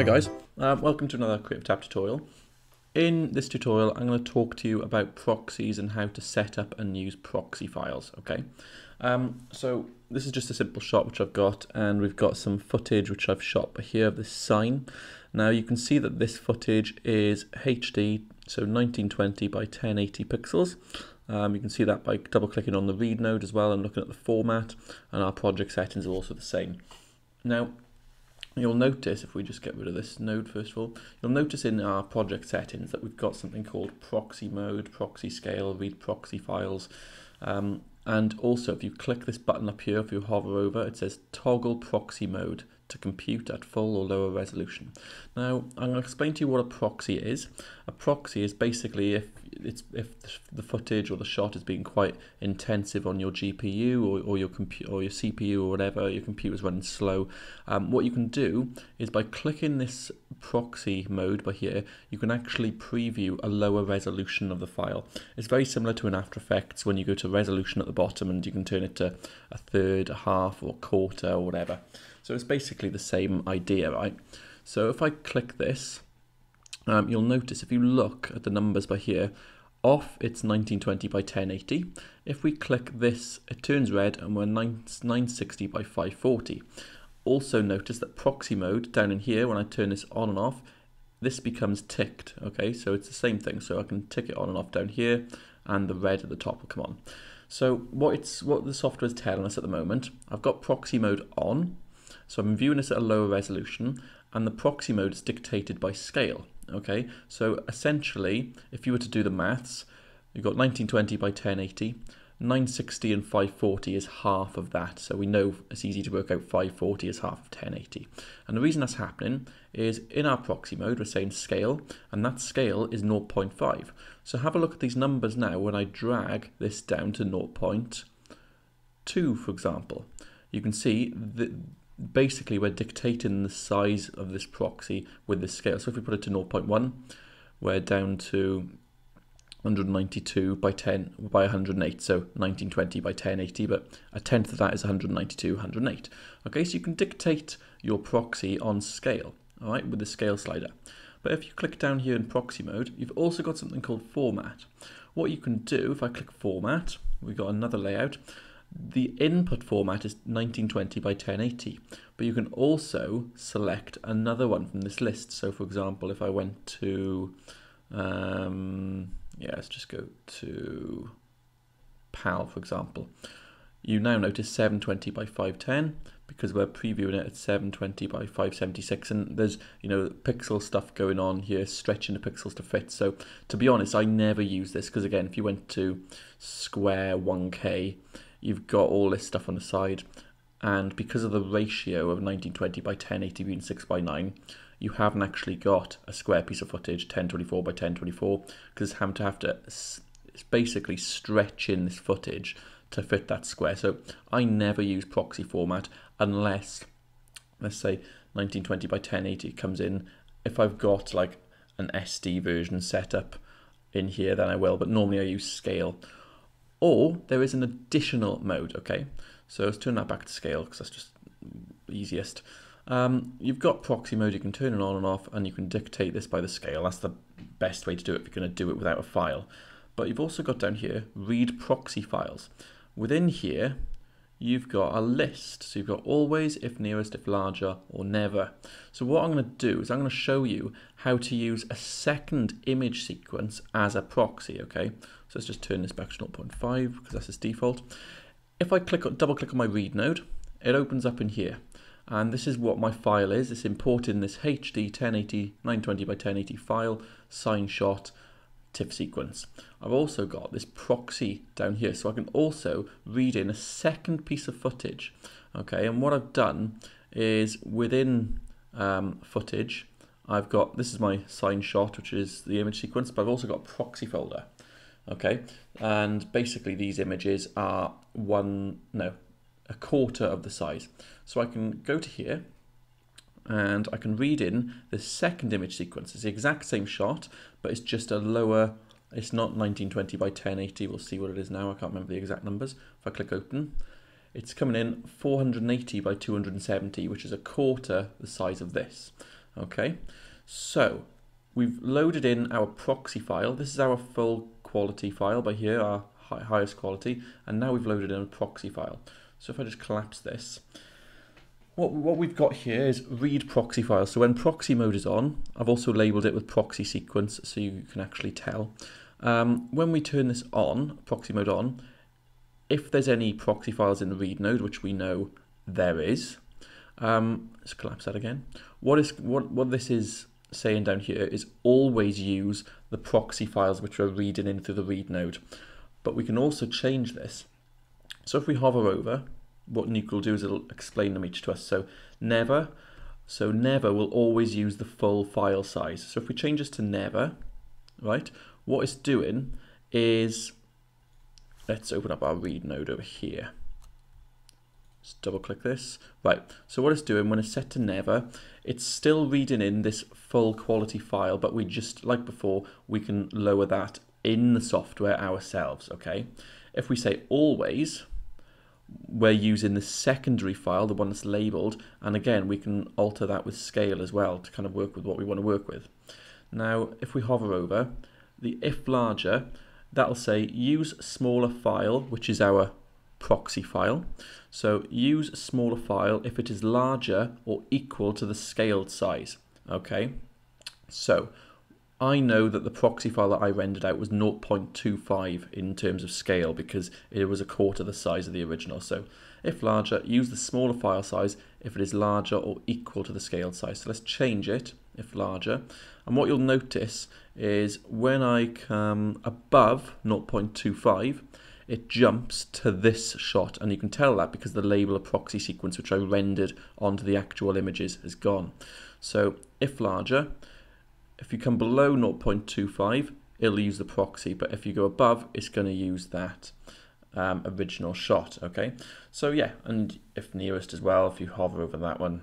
Hi guys, welcome to another CreativeTap tutorial. In this tutorial I'm going to talk to you about proxies and how to set up and use proxy files. Okay, so this is just a simple shot which I've got, and we've got some footage which I've shot here of this sign. Now you can see that this footage is HD, so 1920 by 1080 pixels. You can see that by double clicking on the read node as well and looking at the format, and our project settings are also the same. Now you'll notice, if we just get rid of this node first of all, you'll notice in our project settings that we've got something called proxy mode, proxy scale, read proxy files, and also if you click this button up here, if you hover over, it says toggle proxy mode to compute at full or lower resolution. Now I'm going to explain to you what a proxy is. A proxy is basically if the footage or the shot is being quite intensive on your GPU or your CPU or whatever, your computer's running slow, what you can do is by clicking this proxy mode by here, you can actually preview a lower resolution of the file. It's very similar to in After Effects when you go to resolution at the bottom and you can turn it to a third, a half or quarter or whatever. So it's basically the same idea, right? So if I click this, you'll notice if you look at the numbers by here, off it's 1920 by 1080. If we click this, it turns red and we're 960 by 540. Also notice that proxy mode down in here, when I turn this on and off, this becomes ticked. Okay, so it's the same thing. So I can tick it on and off down here, and the red at the top will come on. So what the software is telling us at the moment, I've got proxy mode on, so I'm viewing this at a lower resolution, and the proxy mode is dictated by scale. Okay, so essentially, if you were to do the maths, you've got 1920 by 1080, 960 and 540 is half of that. So we know it's easy to work out 540 is half of 1080. And the reason that's happening is in our proxy mode, we're saying scale, and that scale is 0.5. So have a look at these numbers now when I drag this down to 0.2, for example. You can see that basically we're dictating the size of this proxy with this scale. So if we put it to 0.1, we're down to 192 by 10 by 108, so 1920 by 1080, but a tenth of that is 192, 108. Okay, so you can dictate your proxy on scale, all right, with the scale slider. But if you click down here in proxy mode, you've also got something called format. What you can do, if I click format, we've got another layout. The input format is 1920 by 1080, but you can also select another one from this list. So for example, if I went to, yeah, let's just go to PAL, for example. You now notice 720 by 510 because we're previewing it at 720 by 576, and there's, you know, pixel stuff going on here, stretching the pixels to fit. So to be honest, I never use this because again, if you went to square 1K, you've got all this stuff on the side, and because of the ratio of 1920 by 1080 being 6:9, you haven't actually got a square piece of footage 1024 by 1024 because it's have to basically stretch in this footage to fit that square. So I never use proxy format unless, let's say, 1920 by 1080 comes in. If I've got like an SD version set up in here, then I will, but normally I use scale. Or there is an additional mode, okay? So let's turn that back to scale because that's just easiest. You've got proxy mode, you can turn it on and off, and you can dictate this by the scale. That's the best way to do it if you're gonna do it without a file. But you've also got down here, read proxy files. Within here, you've got a list. So you've got always, if nearest, if larger, or never. So what I'm gonna do is I'm gonna show you how to use a second image sequence as a proxy, okay? So let's just turn this back to 0.5 because that's its default. If I click on, double click on my read node, it opens up in here. And this is what my file is. It's importing this HD 1080, 920 by 1080 file, sign shot, TIFF sequence. I've also got this proxy down here, so I can also read in a second piece of footage. Okay, and what I've done is within footage, I've got, this is my sign shot, which is the image sequence, but I've also got a proxy folder. Okay, and basically these images are a quarter of the size. So I can go to here, and I can read in the second image sequence. It's the exact same shot, but it's just a lower, it's not 1920 by 1080. We'll see what it is now. I can't remember the exact numbers. If I click open, it's coming in 480 by 270, which is a quarter the size of this. Okay, so we've loaded in our proxy file. This is our full quality file by here, our highest quality, and now we've loaded in a proxy file. So if I just collapse this, what we've got here is read proxy file. So when proxy mode is on, I've also labeled it with proxy sequence so you can actually tell. When we turn this on, proxy mode on, if there's any proxy files in the read node, which we know there is, let's collapse that again. What this is saying down here is always use the proxy files which are reading in through the read node. But we can also change this. So if we hover over, what Nuke will do is it'll explain them each to us. So never, will always use the full file size. So if we change this to never, right, what it's doing is, let's open up our read node over here. Let's double click this. Right, so what it's doing when it's set to never, it's still reading in this full quality file, but we just, like before, we can lower that in the software ourselves, okay? If we say always, we're using the secondary file, the one that's labeled, and again, we can alter that with scale as well to kind of work with what we want to work with. Now, if we hover over, the if larger, that'll say use smaller file, which is our proxy file. So use smaller file if it is larger or equal to the scaled size, okay? So I know that the proxy file that I rendered out was 0.25 in terms of scale because it was a quarter the size of the original. So if larger, use the smaller file size if it is larger or equal to the scaled size. So let's change it, if larger. And what you'll notice is when I come above 0.25, it jumps to this shot, and you can tell that because the label of proxy sequence, which I rendered onto the actual images, is gone. So if larger, if you come below 0.25, it'll use the proxy, but if you go above, it's going to use that original shot, okay? So yeah, and if nearest as well, if you hover over that one,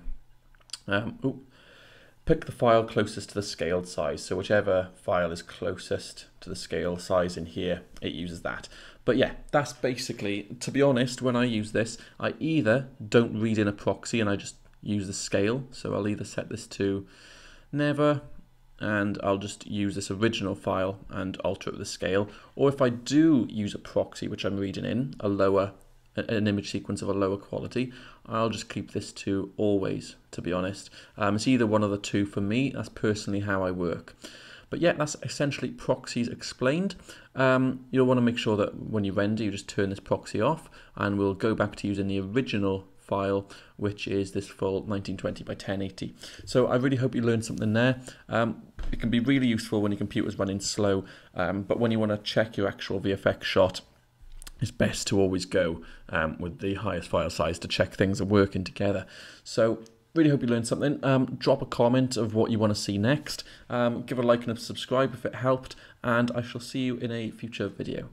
pick the file closest to the scaled size. So whichever file is closest to the scale size in here, it uses that. But yeah, that's basically, to be honest, when I use this, I either don't read in a proxy and I just use the scale. So I'll either set this to never, and I'll just use this original file and alter it with the scale. Or if I do use a proxy, which I'm reading in, an image sequence of a lower quality, I'll just keep this to always, to be honest. It's either one of the two for me. That's personally how I work. But yeah, that's essentially proxies explained. You'll want to make sure that when you render, you just turn this proxy off, and we'll go back to using the original file, which is this full 1920 by 1080. So I really hope you learned something there. It can be really useful when your computer's running slow, but when you want to check your actual VFX shot, it's best to always go with the highest file size to check things are working together. So really hope you learned something. Drop a comment of what you want to see next. Give a like and a subscribe if it helped, and I shall see you in a future video.